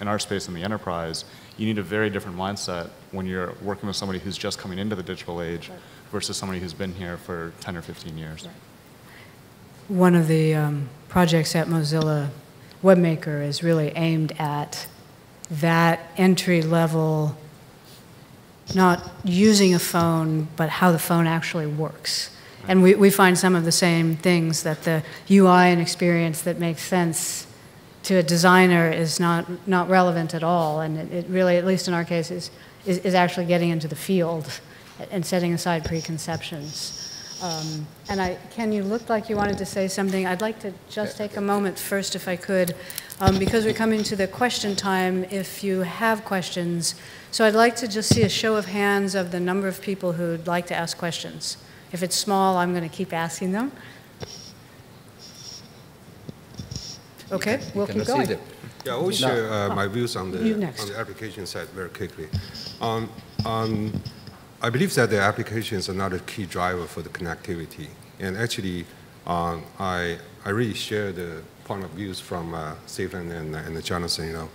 in our space in the enterprise, you need a very different mindset when you're working with somebody who's just coming into the digital age versus somebody who's been here for 10 or 15 years. One of the projects at Mozilla WebMaker is really aimed at that entry-level, not using a phone, but how the phone actually works. And we find some of the same things, that the UI and experience that makes sense to a designer is not relevant at all. And it really, at least in our case, is actually getting into the field and setting aside preconceptions. And Ken, you looked like you wanted to say something. I'd like to just take a moment first, if I could, because we're coming to the question time, if you have questions. So I'd like to just see a show of hands of the number of people who'd like to ask questions. If it's small, I'm going to keep asking them. Okay, we'll keep going. Yeah, I will share my views on the application side very quickly. I believe that the applications are not a key driver for the connectivity. And actually, I really share the point of views from Stephane and Jonathan.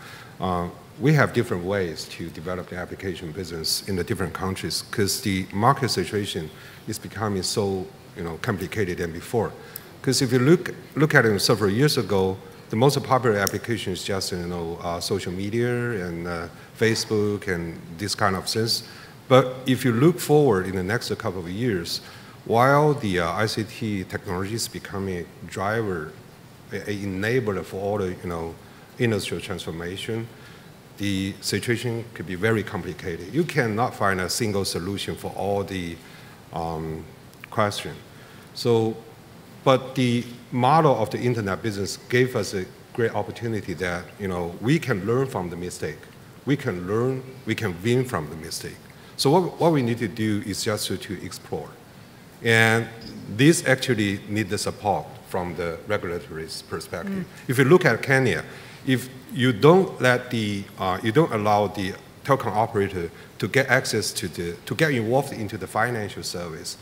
We have different ways to develop the application business in the different countries because the market situation is becoming so complicated than before. Because if you look at it several years ago, the most popular application is just social media and Facebook and this kind of things. But if you look forward in the next couple of years, while the ICT technology is becoming a driver, an enabler for all the industrial transformation, the situation could be very complicated. You cannot find a single solution for all the question. So, but the model of the internet business gave us a great opportunity that we can learn from the mistake. We can learn, we can win from the mistake. So what we need to do is just to explore. And this actually needs the support from the regulatory perspective. If you look at Kenya, if you don't let the, you don't allow the telecom operator to get access to get involved into the financial service,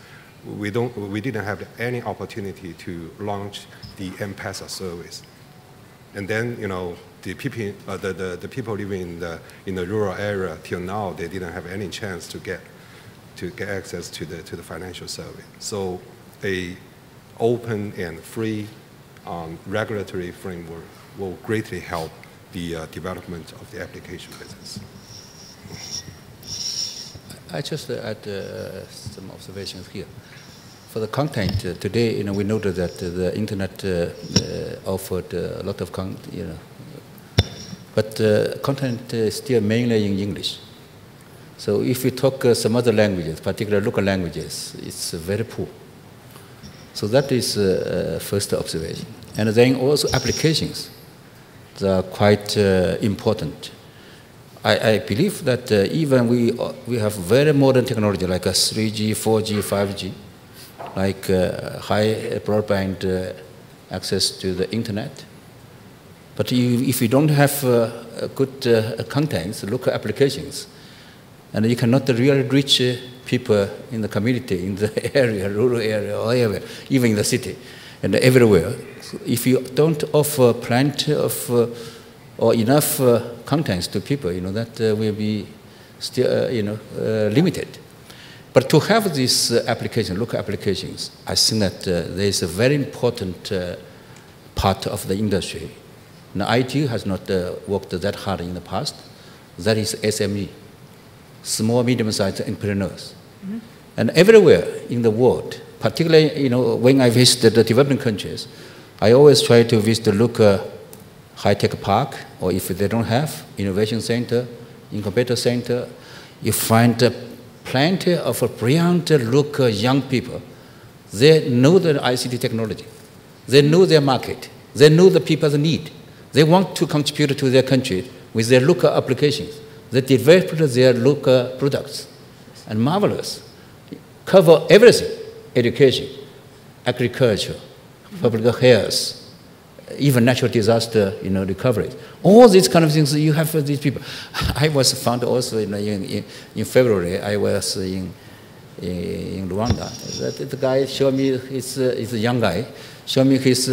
we didn't have any opportunity to launch the M-Pesa service. And then, the people living in the rural area till now, they didn't have any chance to get access to the financial service. So, a open and free regulatory framework will greatly help the development of the application business. I just add some observations here. For the content today, we noted that the internet offered a lot of content, but content is still mainly in English. So if we talk some other languages, particularly local languages, it's very poor. So that is first observation. And then also applications are quite important. I believe that even we have very modern technology like 3G, 4G, 5G, like high broadband access to the internet. But if you don't have good contents, local applications, and you cannot really reach people in the community, in the area, rural area, or everywhere, even in the city, and everywhere. So if you don't offer plenty of or enough contents to people, that will be still, limited. But to have these applications, local applications, I think that there is a very important part of the industry. Now, ITU has not worked that hard in the past. That is SME, small, medium-sized entrepreneurs. And everywhere in the world, particularly, when I visited the developing countries, I always try to visit the local high-tech park, or if they don't have, innovation center, incubator center. You find plenty of brilliant local young people. They know the ICT technology. They know their market. They know the people's need. They want to contribute to their country with their local applications. They develop their local products. And marvelous. Cover everything. Education, agriculture, public health, even natural disaster, recovery. All these kind of things you have for these people. I was found also in February, I was in in Rwanda. That the guy showed me his, he's a young guy, showed me his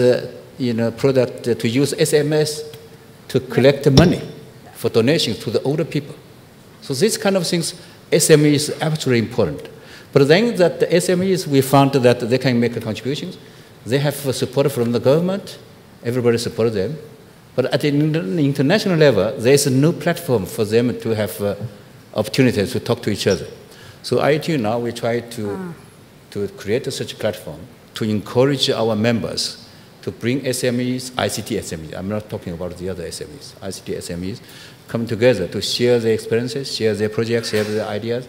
product to use SMS to collect money for donation to the older people. So these kind of things, SME is absolutely important. But then that the SMEs, we found that they can make contributions. They have support from the government. Everybody supports them. But at the international level, there is no platform for them to have opportunities to talk to each other. So ITU now, we try to create such a platform to encourage our members to bring SMEs, ICT SMEs, I'm not talking about the other SMEs, ICT SMEs, come together to share their experiences, share their projects, share their ideas,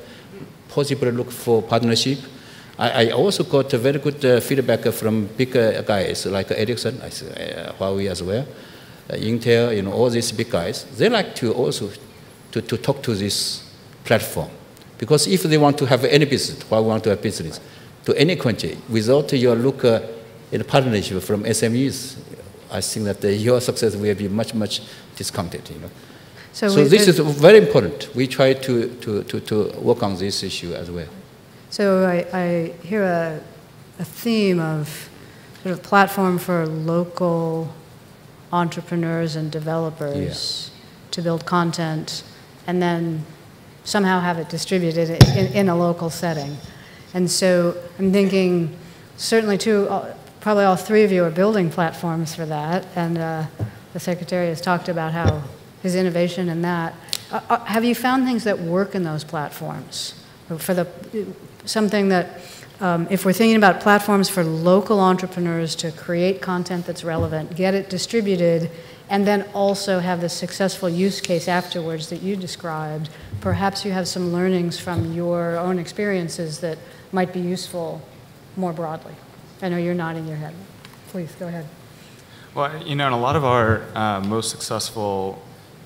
possibly look for partnership. I also got a very good feedback from big guys like Ericsson, Huawei as well, Intel, all these big guys. They like to also to talk to this platform. Because if they want to have any business, Huawei want to have business, to any country, without your look in partnership from SMEs, I think that your success will be much, much discounted. So this is very important. We try to work on this issue as well. So I hear a theme of sort of platform for local entrepreneurs and developers to build content and then somehow have it distributed in a local setting. And so I'm thinking certainly probably all three of you are building platforms for that, and the Secretary has talked about how his innovation in that. Have you found things that work in those platforms? For something that, if we're thinking about platforms for local entrepreneurs to create content that's relevant, get it distributed, and then also have the successful use case afterwards that you described, perhaps you have some learnings from your own experiences that might be useful more broadly. I know you're nodding your head. Please, go ahead. Well, in a lot of our most successful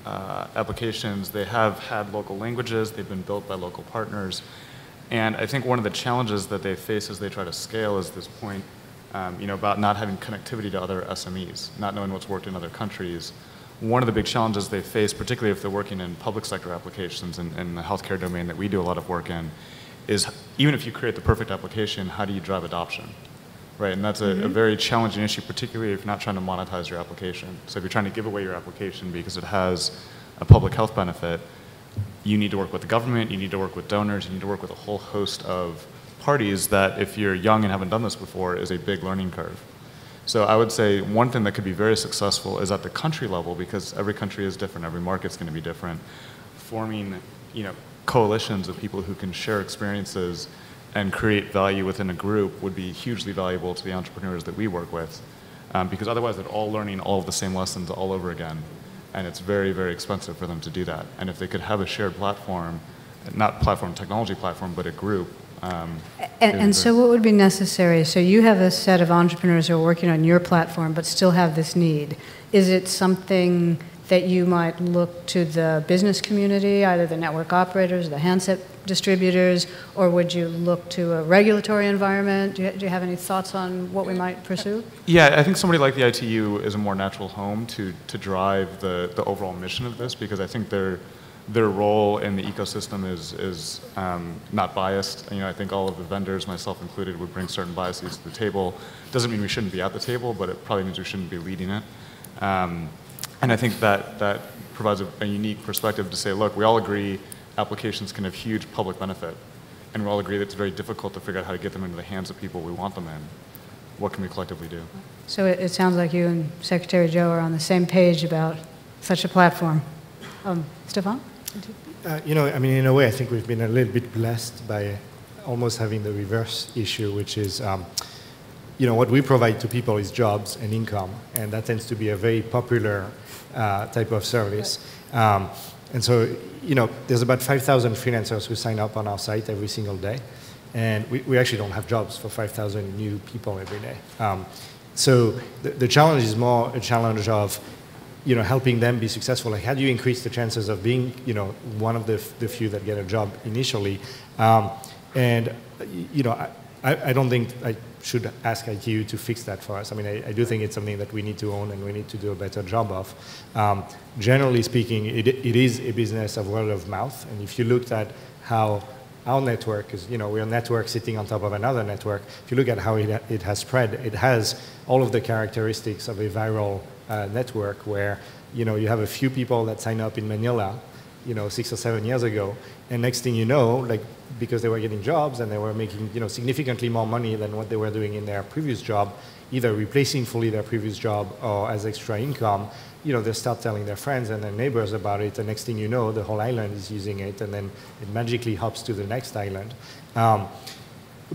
applications, they have had local languages, they've been built by local partners, and I think one of the challenges that they face as they try to scale is this point about not having connectivity to other SMEs, not knowing what's worked in other countries. One of the big challenges they face, particularly if they're working in public sector applications and the healthcare domain that we do a lot of work in, is even if you create the perfect application, how do you drive adoption? Right, and that's a very challenging issue, particularly if you're not trying to monetize your application. So if you're trying to give away your application because it has a public health benefit, you need to work with the government, you need to work with donors, you need to work with a whole host of parties that, if you're young and haven't done this before, is a big learning curve. So I would say one thing that could be very successful is at the country level, because every country is different, every market's going to be different, forming coalitions of people who can share experiences and create value within a group would be hugely valuable to the entrepreneurs that we work with, because otherwise they're all learning all of the same lessons all over again, and it's very, very expensive for them to do that. And if they could have a shared platform, not platform, technology platform, but a group. And so what would be necessary? So you have a set of entrepreneurs who are working on your platform but still have this need. Is it something that you might look to the business community, either the network operators, the handset distributors, or would you look to a regulatory environment? Do you have any thoughts on what we might pursue? Yeah, I think somebody like the ITU is a more natural home to drive the overall mission of this, because I think their role in the ecosystem is not biased. I think all of the vendors, myself included, would bring certain biases to the table. Doesn't mean we shouldn't be at the table, but it probably means we shouldn't be leading it. And I think that provides a unique perspective to say, look, we all agree applications can have huge public benefit, and we all agree that it's very difficult to figure out how to get them into the hands of people we want them in. What can we collectively do? So it sounds like you and Secretary Zhao are on the same page about such a platform. Stephane? In a way, I think we've been a little bit blessed by almost having the reverse issue, which is, what we provide to people is jobs and income, and that tends to be a very popular type of service. Right. And so, there's about 5,000 freelancers who sign up on our site every single day. And we actually don't have jobs for 5,000 new people every day. So the challenge is more a challenge of, helping them be successful. Like, how do you increase the chances of being, one of the few that get a job initially? I don't think I should ask ITU to fix that for us. I do think it's something that we need to own and we need to do a better job of. Generally speaking, it is a business of word of mouth. And if you looked at how Our network is, you know, we're a network sitting on top of another network. If you look at how it has spread, it has all of the characteristics of a viral network where, you know, you have a few people that sign up in Manila, you know, 6 or 7 years ago, and next thing you know, like, because they were getting jobs and they were making, you know, significantly more money than what they were doing in their previous job, either replacing fully their previous job or as extra income, you know, they start telling their friends and their neighbors about it, and next thing you know, the whole island is using it, and then it magically hops to the next island.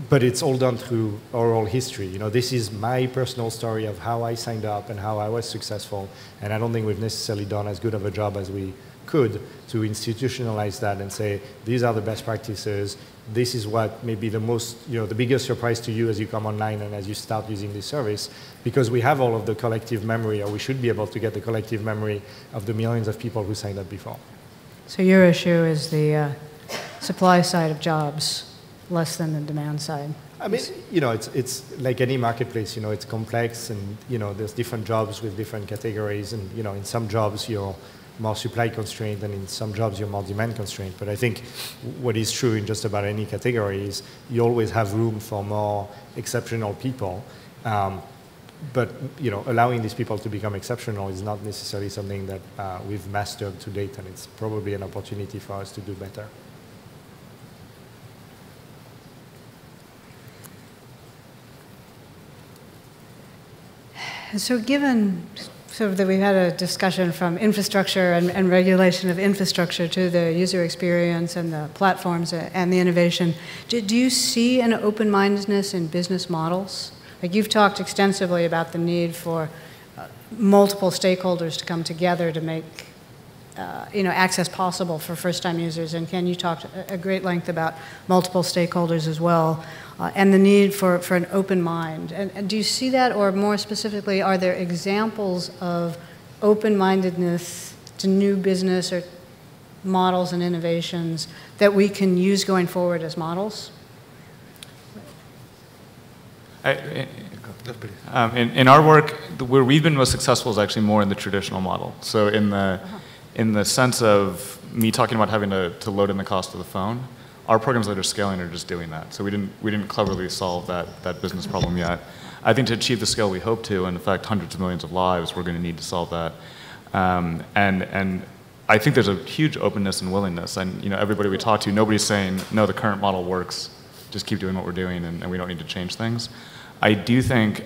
But it's all done through oral history. You know, this is my personal story of how I signed up and how I was successful, and I don't think we've necessarily done as good of a job as we could to institutionalize that and say, these are the best practices, this is what may be the most, you know, the biggest surprise to you as you come online and as you start using this service, because we have all of the collective memory, or we should be able to get the collective memory of the millions of people who signed up before. So your issue is the supply side of jobs, less than the demand side. I mean, you know, it's like any marketplace, you know, it's complex, and, you know, there's different jobs with different categories, and, you know, in some jobs you're more supply constrained, and in some jobs you're more demand constrained. But I think what is true in just about any category is you always have room for more exceptional people. But, you know, allowing these people to become exceptional is not necessarily something that we've mastered to date, and it's probably an opportunity for us to do better. So given sort of that we've had a discussion from infrastructure and regulation of infrastructure to the user experience and the platforms and the innovation, do you see an open-mindedness in business models? Like, you've talked extensively about the need for multiple stakeholders to come together to make you know, access possible for first-time users, and Ken, you talked a great length about multiple stakeholders as well, and the need for an open mind. And do you see that, or more specifically, are there examples of open-mindedness to new business or models and innovations that we can use going forward as models? In our work, where we've been most successful is actually more in the traditional model. So in the in the sense of me talking about having to load in the cost of the phone, our programs that are scaling are just doing that. So we didn't cleverly solve that business problem yet. I think to achieve the scale we hope to, and in fact hundreds of millions of lives, we're going to need to solve that. And I think there's a huge openness and willingness. And, you know, everybody we talk to, nobody's saying, no, the current model works, just keep doing what we're doing, and we don't need to change things. I do think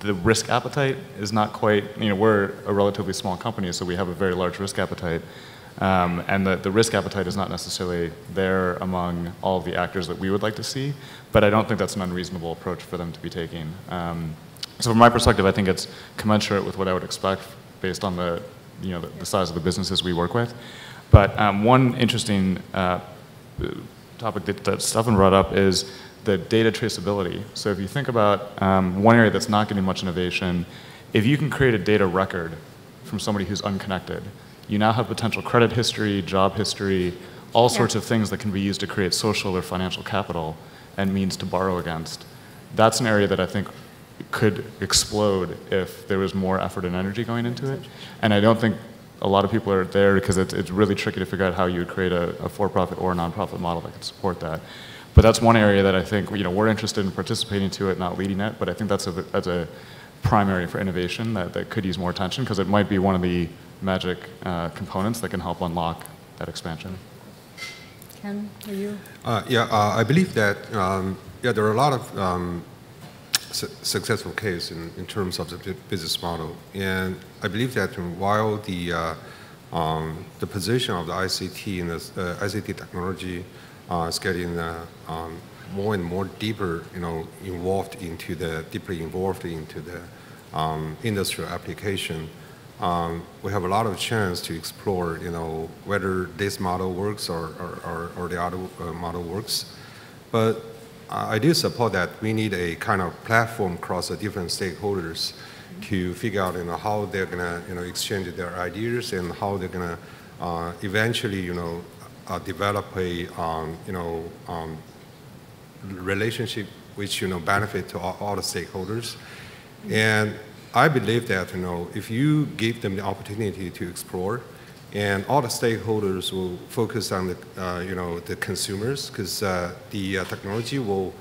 the risk appetite is not quite, you know, we're a relatively small company, so we have a very large risk appetite. And the risk appetite is not necessarily there among all the actors that we would like to see, but I don't think that's an unreasonable approach for them to be taking. So from my perspective, I think it's commensurate with what I would expect based on the, you know, the size of the businesses we work with. But one interesting topic that Stephane brought up is the data traceability. So if you think about one area that's not getting much innovation, if you can create a data record from somebody who's unconnected, you now have potential credit history, job history, all sorts of things that can be used to create social or financial capital and means to borrow against. That's an area that I think could explode if there was more effort and energy going into it. And I don't think a lot of people are there, because it's really tricky to figure out how you would create a for-profit or a non-profit model that could support that. But that's one area that I think, you know, we're interested in participating to it, not leading it, but I think that's a primary for innovation that could use more attention, because it might be one of the magic components that can help unlock that expansion. Ken, are you? I believe that, there are a lot of successful cases in terms of the business model. And I believe that while the position of the ICT and the ICT technology is getting more and more deeper, you know, deeply involved into the industrial application. We have a lot of chance to explore, you know, whether this model works or the other model works. But I do support that we need a kind of platform across the different stakeholders to figure out, you know, how they're gonna, you know, exchange their ideas and how they're gonna eventually, you know, develop a relationship which, you know, benefit to all the stakeholders. And I believe that, you know, if you give them the opportunity to explore and all the stakeholders will focus on the, the consumers, because the technology will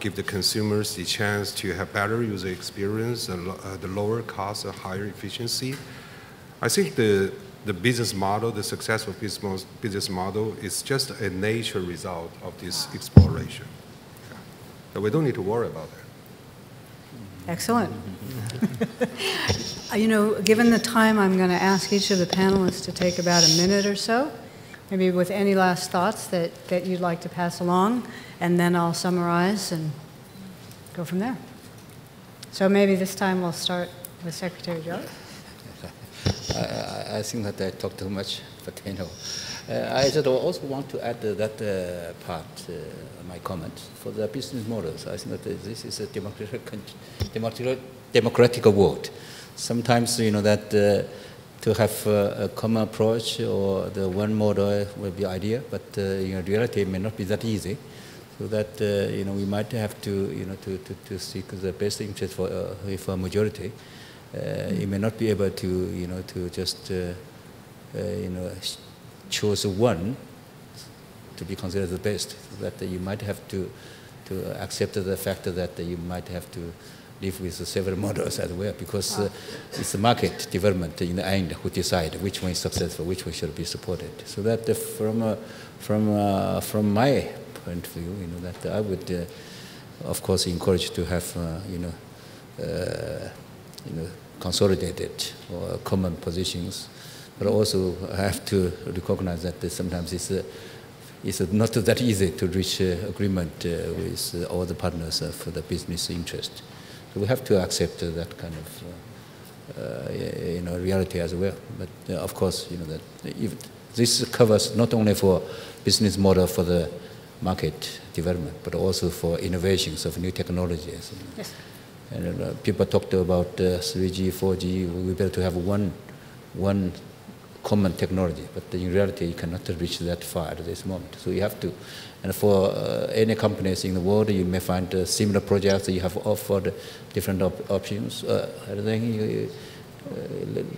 give the consumers the chance to have better user experience, and the lower cost, and higher efficiency. I think the business model, the successful business model, is just a natural result of this exploration. Yeah. So we don't need to worry about that. Excellent. You know, given the time, I'm going to ask each of the panelists to take about a minute or so, maybe with any last thoughts that, you'd like to pass along, and then I'll summarize and go from there. So maybe this time we'll start with Secretary Zhao. I think that I talked too much, but you know. I just also want to add that part, my comment, for the business models. I think that this is a democratic world. Sometimes, you know, that to have a common approach or the one model will be ideal, but you know, reality may not be that easy. So that, you know, we might have to, you know, to seek the best interest for a majority. You may not be able to, you know, to just, you know, choose one to be considered the best, so that you might have to accept the fact that you might have to live with several models as well, because it's the market development in the end who decide which one is successful, which one should be supported. So that from my point of view, you know, that I would, of course, encourage to have, you know, consolidated or common positions. But also, I have to recognize that sometimes it's not that easy to reach agreement with all the partners for the business interest. So we have to accept that kind of, you know, reality as well. But of course, you know, that if this covers not only for business model for the market development, but also for innovations of new technologies. Yes. And people talked about 3G, 4G. We better to have one common technology, but in reality, you cannot reach that far at this moment. So you have to, and for any companies in the world, you may find similar projects. You have offered different options.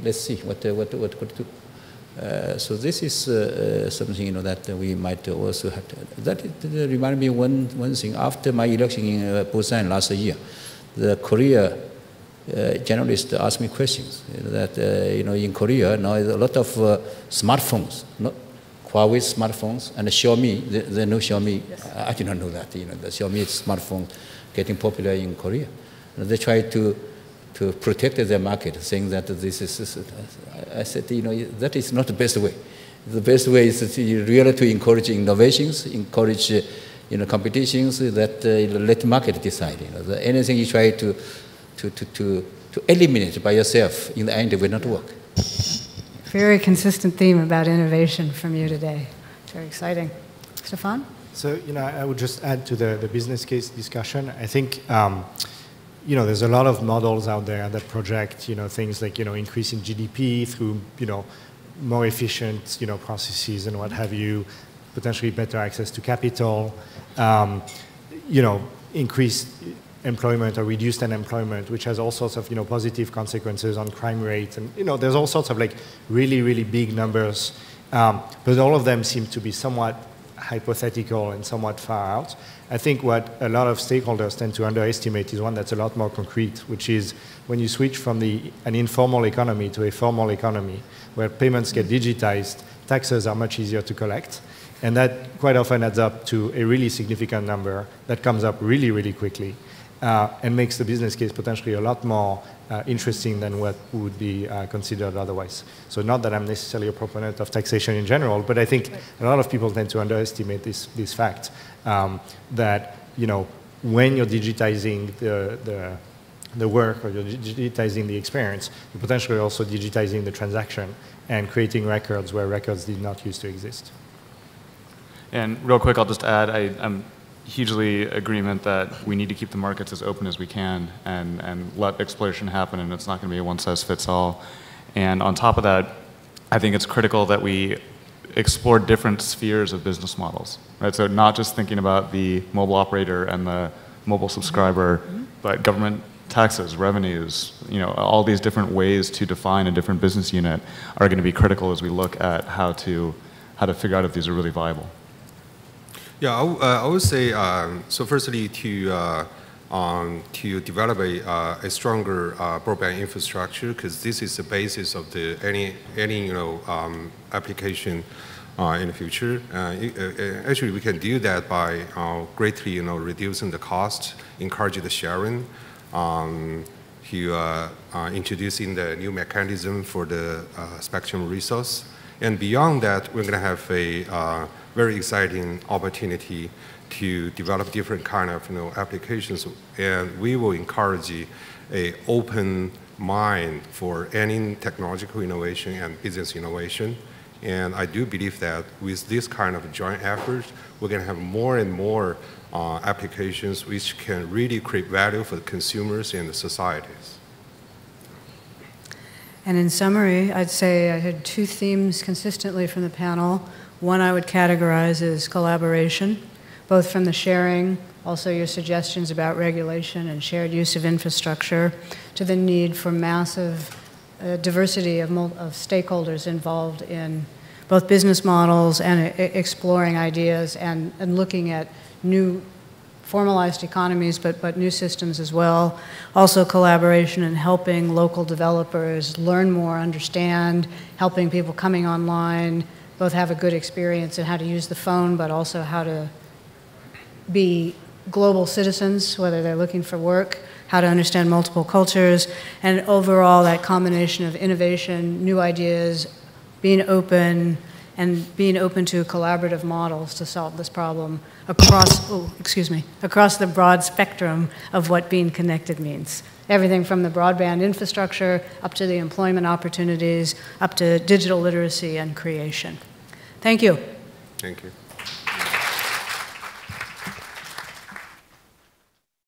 Let's see what could do. So this is something, you know, that we might also have to. That reminded me one thing. After my election in Busan last year, the Korea journalists ask me questions that, you know, in Korea now a lot of smartphones, not Huawei smartphones and Xiaomi, they know Xiaomi. Yes. I did not know that, you know, the Xiaomi smartphone getting popular in Korea. And they try to protect their market, saying that this is, I said, you know, that is not the best way. The best way is to really to encourage innovations, encourage, you know, competitions that let the market decide. You know, anything you try to eliminate by yourself, in the end, it will not work. Very consistent theme about innovation from you today. Very exciting. Stephane? So, you know, I would just add to the business case discussion. I think, you know, there's a lot of models out there that project, you know, things like, you know, increasing GDP through, you know, more efficient, you know, processes and what have you, potentially better access to capital, you know, increased employment or reduced unemployment, which has all sorts of, you know, positive consequences on crime rates, and, you know, there's all sorts of like really big numbers, but all of them seem to be somewhat hypothetical and somewhat far out. I think what a lot of stakeholders tend to underestimate is one that's a lot more concrete, which is when you switch from an informal economy to a formal economy, where payments get digitized, taxes are much easier to collect, and that quite often adds up to a really significant number that comes up really quickly. And makes the business case potentially a lot more interesting than what would be considered otherwise. So not that I'm necessarily a proponent of taxation in general, but I think a lot of people tend to underestimate this fact that, you know, when you're digitizing the work or you're digitizing the experience, you're potentially also digitizing the transaction and creating records where records did not used to exist. And real quick, I'll just add, I'm hugely agreement that we need to keep the markets as open as we can and let exploration happen, and it's not going to be a one-size-fits-all. And on top of that, I think it's critical that we explore different spheres of business models, right? So not just thinking about the mobile operator and the mobile subscriber, but government taxes, revenues, you know, all these different ways to define a different business unit are going to be critical as we look at how to figure out if these are really viable. Yeah, I would say, so firstly, to develop a stronger broadband infrastructure, because this is the basis of the any application in the future. Actually, we can do that by greatly reducing the cost, encouraging the sharing, introducing the new mechanism for the spectrum resource. And beyond that, we're going to have a very exciting opportunity to develop different kind of applications. And we will encourage an open mind for any technological innovation and business innovation. And I do believe that with this kind of joint effort, we're going to have more and more applications which can really create value for the consumers and the societies. And in summary, I'd say I heard two themes consistently from the panel. One I would categorize as collaboration, both from the sharing, also your suggestions about regulation and shared use of infrastructure, to the need for massive diversity of stakeholders involved in both business models and exploring ideas and looking at new formalized economies, but new systems as well. Also collaboration and helping local developers learn more, understand, helping people coming online both have a good experience in how to use the phone, but also how to be global citizens, whether they're looking for work, how to understand multiple cultures, and overall that combination of innovation, new ideas, being open, and being open to collaborative models to solve this problem across, oh, excuse me, across the broad spectrum of what being connected means. Everything from the broadband infrastructure up to the employment opportunities, up to digital literacy and creation. Thank you. Thank you.